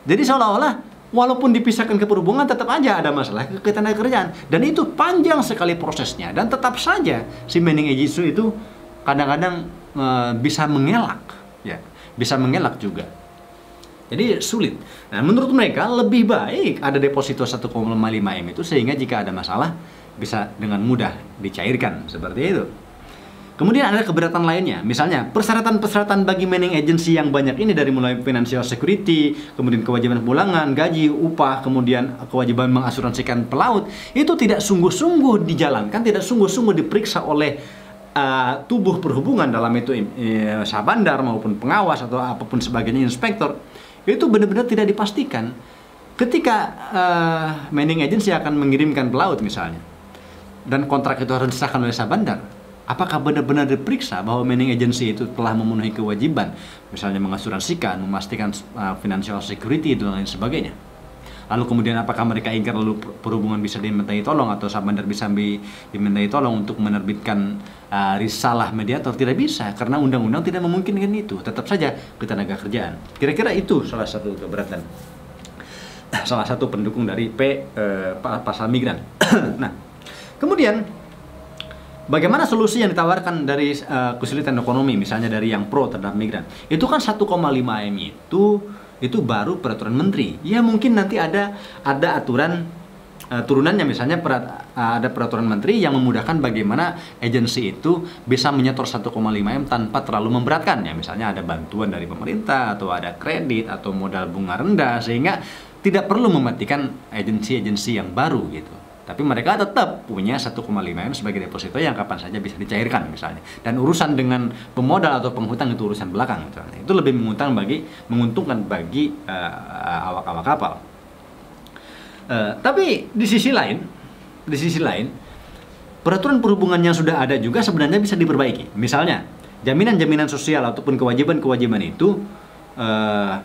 Jadi seolah-olah walaupun dipisahkan ke perhubungan, tetap aja ada masalah ketenaga kerjaan. Dan itu panjang sekali prosesnya. Dan tetap saja si manning agency itu kadang-kadang e, bisa mengelak, ya, bisa mengelak juga. Jadi sulit. Nah, menurut mereka lebih baik ada deposito satu koma lima M itu sehingga jika ada masalah bisa dengan mudah dicairkan seperti itu. Kemudian ada keberatan lainnya, misalnya persyaratan-persyaratan bagi manning agency yang banyak ini dari mulai financial security, kemudian kewajiban pulangan, gaji, upah, kemudian kewajiban mengasuransikan pelaut, itu tidak sungguh-sungguh dijalankan, tidak sungguh-sungguh diperiksa oleh uh, tubuh perhubungan dalam itu uh, sah bandar maupun pengawas atau apapun sebagainya, inspektor, itu benar-benar tidak dipastikan. Ketika uh, manning agency akan mengirimkan pelaut misalnya, dan kontrak itu harus disahkan oleh sah bandar, apakah benar-benar diperiksa bahwa manning agency itu telah memenuhi kewajiban, misalnya mengasuransikan, memastikan uh, financial security dan lain sebagainya. Lalu kemudian apakah mereka ingkar, lalu perhubungan bisa dimintai tolong atau sah bandar bisa dimintai tolong untuk menerbitkan uh, risalah mediator? Tidak bisa, karena undang-undang tidak memungkinkan itu. Tetap saja ketenaga kerjaan. Kira-kira itu salah satu keberatan, salah satu pendukung dari P uh, pasal migran. Nah, kemudian bagaimana solusi yang ditawarkan dari uh, kesulitan ekonomi, misalnya dari yang pro terhadap migran? Itu kan satu koma lima M itu itu baru peraturan menteri. Ya mungkin nanti ada ada aturan uh, turunannya, misalnya perat, uh, ada peraturan menteri yang memudahkan bagaimana agensi itu bisa menyetor satu koma lima M tanpa terlalu memberatkan. Ya misalnya ada bantuan dari pemerintah atau ada kredit atau modal bunga rendah sehingga tidak perlu mematikan agensi-agensi yang baru gitu. Tapi mereka tetap punya satu koma lima M sebagai deposito yang kapan saja bisa dicairkan misalnya. Dan urusan dengan pemodal atau penghutang itu urusan belakang. Misalnya. Itu lebih menguntungkan bagi menguntungkan bagi uh, awak-awak kapal. Uh, tapi di sisi lain, di sisi lain, peraturan perhubungan yang sudah ada juga sebenarnya bisa diperbaiki. Misalnya, jaminan-jaminan sosial ataupun kewajiban-kewajiban itu uh,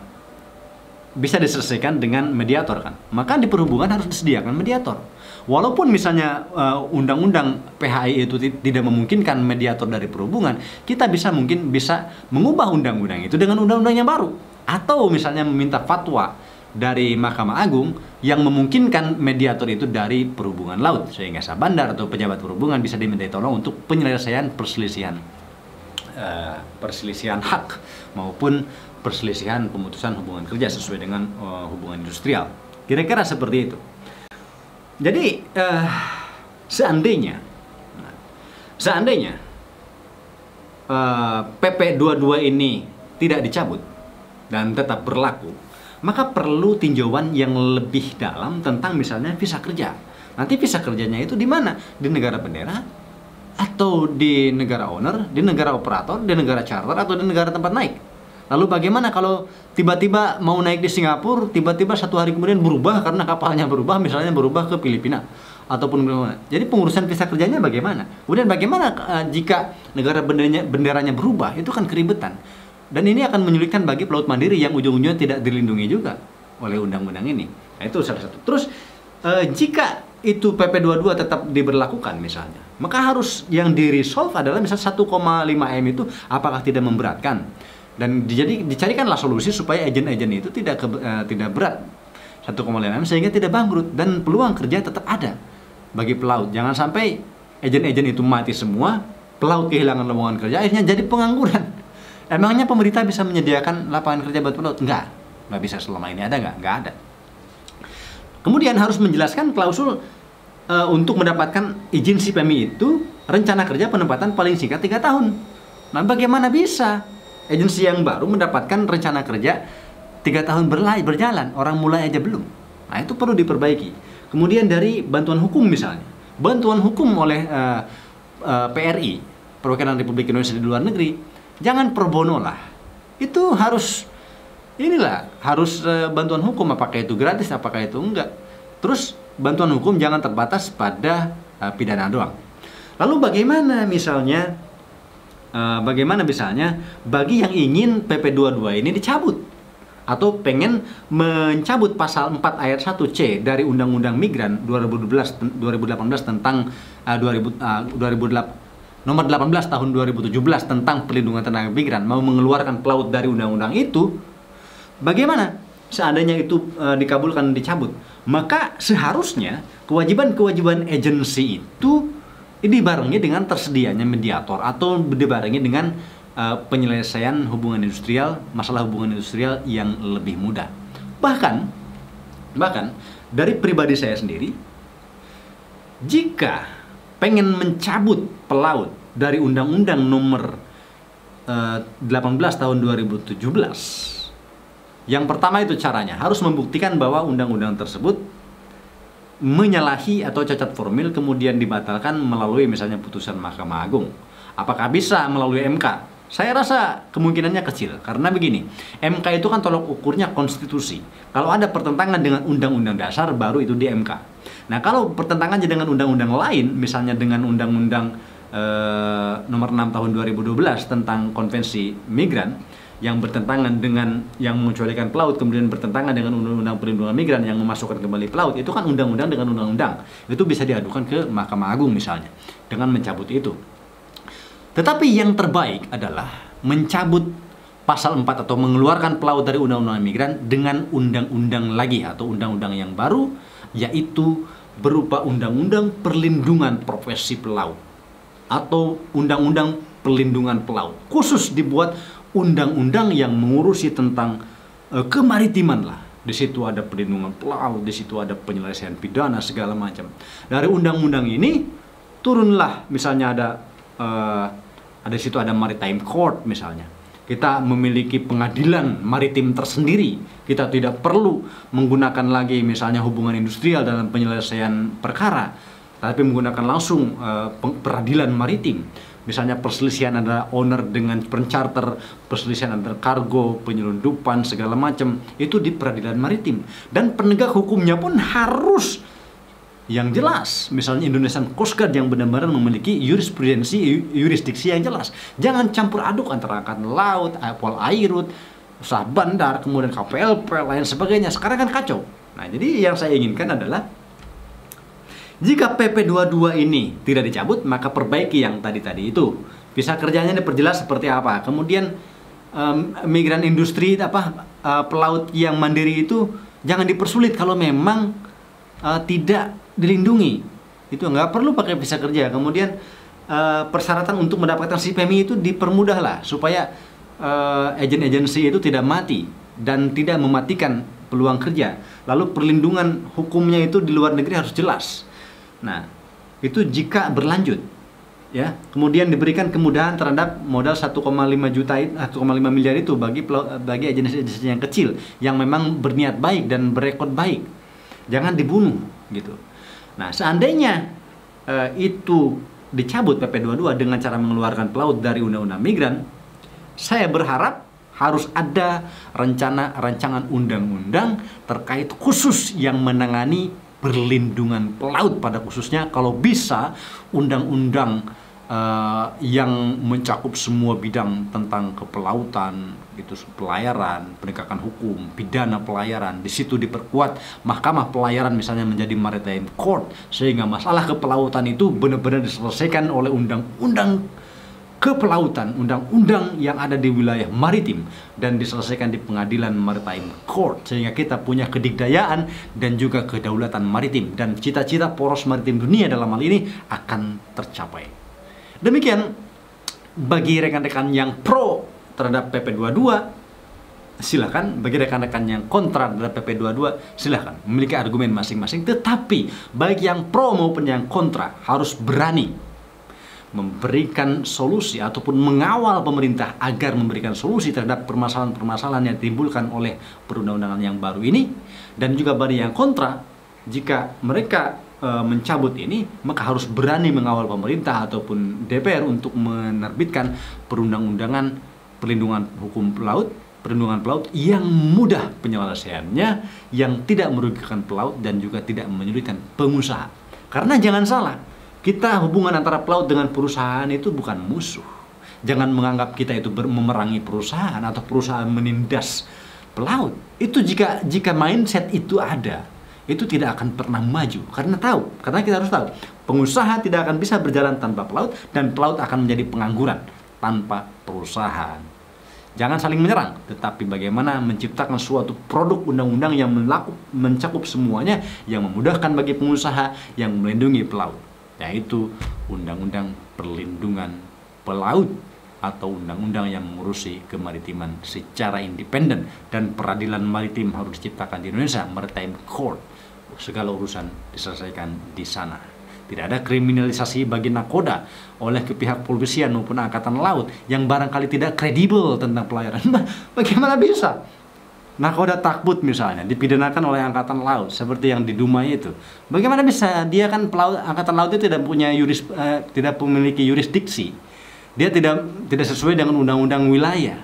bisa diselesaikan dengan mediator kan. Maka di perhubungan harus disediakan mediator. Walaupun misalnya undang-undang uh, P H I itu tidak memungkinkan mediator dari perhubungan, kita bisa mungkin bisa mengubah undang-undang itu dengan undang-undang yang baru. Atau misalnya meminta fatwa dari Mahkamah Agung yang memungkinkan mediator itu dari perhubungan laut. Sehingga sah bandar atau pejabat perhubungan bisa dimintai tolong untuk penyelesaian perselisihan uh, perselisihan hak maupun perselisihan pemutusan hubungan kerja sesuai dengan uh, hubungan industrial. Kira-kira seperti itu. Jadi uh, seandainya, seandainya uh, P P dua puluh dua ini tidak dicabut dan tetap berlaku, maka perlu tinjauan yang lebih dalam tentang misalnya visa kerja. Nanti visa kerjanya itu di mana? Di negara bendera atau di negara owner, di negara operator, di negara charter atau di negara tempat naik. Lalu bagaimana kalau tiba-tiba mau naik di Singapura, tiba-tiba satu hari kemudian berubah karena kapalnya berubah, misalnya berubah ke Filipina ataupun bagaimana. Jadi pengurusan visa kerjanya bagaimana? Kemudian bagaimana uh, jika negara benderanya, benderanya berubah? Itu kan keribetan. Dan ini akan menyulitkan bagi pelaut mandiri yang ujung-ujungnya tidak dilindungi juga oleh undang-undang ini. Nah, itu salah satu. Terus uh, jika itu P P dua puluh dua tetap diberlakukan misalnya, maka harus yang di-resolve adalah misalnya satu koma lima M itu apakah tidak memberatkan? Dan jadi dicarikanlah solusi supaya agen-agen itu tidak ke, uh, tidak berat satu koma lima M sehingga tidak bangkrut dan peluang kerja tetap ada bagi pelaut. Jangan sampai agen-agen itu mati semua, pelaut kehilangan lowongan kerja, akhirnya jadi pengangguran. Emangnya pemerintah bisa menyediakan lapangan kerja buat pelaut? Enggak, nggak bisa selama ini ada nggak? Nggak ada. Kemudian harus menjelaskan klausul uh, untuk mendapatkan izin S I P M I itu rencana kerja penempatan paling singkat tiga tahun. Nah bagaimana bisa? Agensi yang baru mendapatkan rencana kerja tiga tahun berjalan, orang mulai aja belum. Nah itu perlu diperbaiki. Kemudian dari bantuan hukum misalnya, bantuan hukum oleh uh, uh, P R I, Perwakilan Republik Indonesia di luar negeri, jangan pro bono lah. Itu harus, inilah, harus uh, bantuan hukum, apakah itu gratis, apakah itu enggak. Terus bantuan hukum jangan terbatas pada uh, pidana doang. Lalu bagaimana misalnya Bagaimana misalnya bagi yang ingin P P dua puluh dua ini dicabut atau pengen mencabut pasal empat ayat satu C dari Undang-Undang Migran dua ribu delapan belas tentang nomor delapan belas tahun dua ribu tujuh belas tentang perlindungan tenaga migran, mau mengeluarkan pelaut dari undang-undang itu, bagaimana? seandainya itu e, dikabulkan, dicabut, maka seharusnya kewajiban-kewajiban agensi itu dibarengi dengan tersedianya mediator atau dibarengi dengan e, penyelesaian hubungan industrial, masalah hubungan industrial yang lebih mudah. Bahkan, bahkan dari pribadi saya sendiri, jika pengen mencabut pelaut dari Undang-Undang nomor delapan belas tahun dua ribu tujuh belas, yang pertama itu caranya harus membuktikan bahwa undang-undang tersebut menyalahi atau cacat formil, kemudian dibatalkan melalui misalnya putusan Mahkamah Agung. Apakah bisa melalui M K? Saya rasa kemungkinannya kecil, karena begini, M K itu kan tolok ukurnya konstitusi. Kalau ada pertentangan dengan undang-undang dasar, baru itu di M K. Nah, kalau pertentangannya dengan undang-undang lain, misalnya dengan undang-undang Uh, nomor enam tahun dua ribu dua belas tentang konvensi migran yang bertentangan dengan, yang mengecualikan pelaut, kemudian bertentangan dengan undang-undang perlindungan migran yang memasukkan kembali pelaut, itu kan undang-undang dengan undang-undang, itu bisa diadukan ke Mahkamah Agung misalnya dengan mencabut itu. Tetapi yang terbaik adalah mencabut pasal empat atau mengeluarkan pelaut dari undang-undang migran dengan undang-undang lagi atau undang-undang yang baru, yaitu berupa undang-undang perlindungan profesi pelaut atau undang-undang perlindungan pelaut, khusus dibuat undang-undang yang mengurusi tentang e, kemaritiman lah. Di situ ada perlindungan pelaut, di situ ada penyelesaian pidana segala macam. Dari undang-undang ini turunlah misalnya ada e, ada situ ada Maritime Court misalnya. Kita memiliki pengadilan maritim tersendiri. Kita tidak perlu menggunakan lagi misalnya hubungan industrial dalam penyelesaian perkara, tapi menggunakan langsung uh, peradilan maritim. Misalnya perselisihan antara owner dengan pencarter, perselisihan antara kargo, penyelundupan, segala macam, itu di peradilan maritim. Dan penegak hukumnya pun harus yang jelas. Misalnya Indonesian Coast Guard yang benar-benar memiliki jurisprudensi, yurisdiksi yang jelas. Jangan campur aduk antara angkatan laut, polairut, usaha bandar, kemudian K P L P, lain sebagainya. Sekarang kan kacau. Nah, jadi yang saya inginkan adalah jika P P dua puluh dua ini tidak dicabut, maka perbaiki yang tadi-tadi itu. Bisa kerjanya diperjelas seperti apa. Kemudian um, migran industri, apa uh, pelaut yang mandiri itu jangan dipersulit kalau memang uh, tidak dilindungi. Itu nggak perlu pakai visa kerja. Kemudian uh, persyaratan untuk mendapatkan S I P M I itu dipermudahlah supaya uh, agen-agensi itu tidak mati dan tidak mematikan peluang kerja. Lalu perlindungan hukumnya itu di luar negeri harus jelas. Nah, itu jika berlanjut, ya. Kemudian diberikan kemudahan terhadap modal satu koma lima juta, satu koma lima miliar itu bagi bagi agensi-agensi yang kecil yang memang berniat baik dan berekod baik. Jangan dibunuh gitu. Nah, seandainya eh, itu dicabut P P dua puluh dua dengan cara mengeluarkan pelaut dari undang-undang migran, saya berharap harus ada rencana rancangan undang-undang terkait khusus yang menangani perlindungan pelaut, pada khususnya kalau bisa undang-undang uh, yang mencakup semua bidang tentang kepelautan, itu pelayaran, penegakan hukum, pidana pelayaran. Di situ diperkuat Mahkamah Pelayaran misalnya menjadi Maritime Court, sehingga masalah kepelautan itu benar-benar diselesaikan oleh undang-undang kepelautan, undang-undang yang ada di wilayah maritim, dan diselesaikan di pengadilan Maritime Court, sehingga kita punya kedikdayaan dan juga kedaulatan maritim, dan cita-cita poros maritim dunia dalam hal ini akan tercapai. Demikian bagi rekan-rekan yang pro terhadap P P dua puluh dua, silahkan. Bagi rekan-rekan yang kontra terhadap P P dua puluh dua, silahkan, memiliki argumen masing-masing. Tetapi baik yang pro maupun yang kontra harus berani memberikan solusi ataupun mengawal pemerintah agar memberikan solusi terhadap permasalahan-permasalahan yang ditimbulkan oleh perundang-undangan yang baru ini. Dan juga bagi yang kontra, jika mereka e, mencabut ini, maka harus berani mengawal pemerintah ataupun D P R untuk menerbitkan perundang-undangan perlindungan hukum pelaut, perlindungan pelaut yang mudah penyelesaiannya, yang tidak merugikan pelaut dan juga tidak menyulitkan pengusaha. Karena jangan salah, kita hubungan antara pelaut dengan perusahaan itu bukan musuh. Jangan menganggap kita itu memerangi perusahaan atau perusahaan menindas pelaut. Itu jika jika mindset itu ada, itu tidak akan pernah maju. Karena tahu, karena kita harus tahu, pengusaha tidak akan bisa berjalan tanpa pelaut, dan pelaut akan menjadi pengangguran tanpa perusahaan. Jangan saling menyerang, tetapi bagaimana menciptakan suatu produk undang-undang yang melakup, mencakup semuanya, yang memudahkan bagi pengusaha, yang melindungi pelaut, yaitu Undang-Undang Perlindungan Pelaut atau undang-undang yang mengurusi kemaritiman secara independen. Dan peradilan maritim harus diciptakan di Indonesia, Maritime Court. Segala urusan diselesaikan di sana. Tidak ada kriminalisasi bagi nakoda oleh pihak kepolisian maupun angkatan laut yang barangkali tidak kredibel tentang pelayaran. Bagaimana bisa? Nakoda takbut misalnya dipidanakan oleh angkatan laut seperti yang di Dumai itu. Bagaimana bisa? Dia kan pelaut, angkatan laut itu tidak punya yuris, eh, tidak memiliki yurisdiksi. Dia tidak tidak sesuai dengan undang-undang wilayah.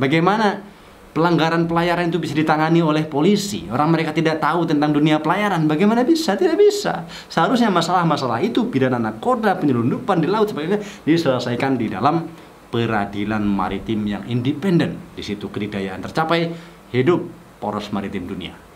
Bagaimana pelanggaran pelayaran itu bisa ditangani oleh polisi? Orang mereka tidak tahu tentang dunia pelayaran. Bagaimana bisa? Tidak bisa. Seharusnya masalah-masalah itu, pidana nakoda, penyelundupan di laut, sebagainya, diselesaikan di dalam peradilan maritim yang independen. Di situ kedikdayaan tercapai, hidup poros maritim dunia.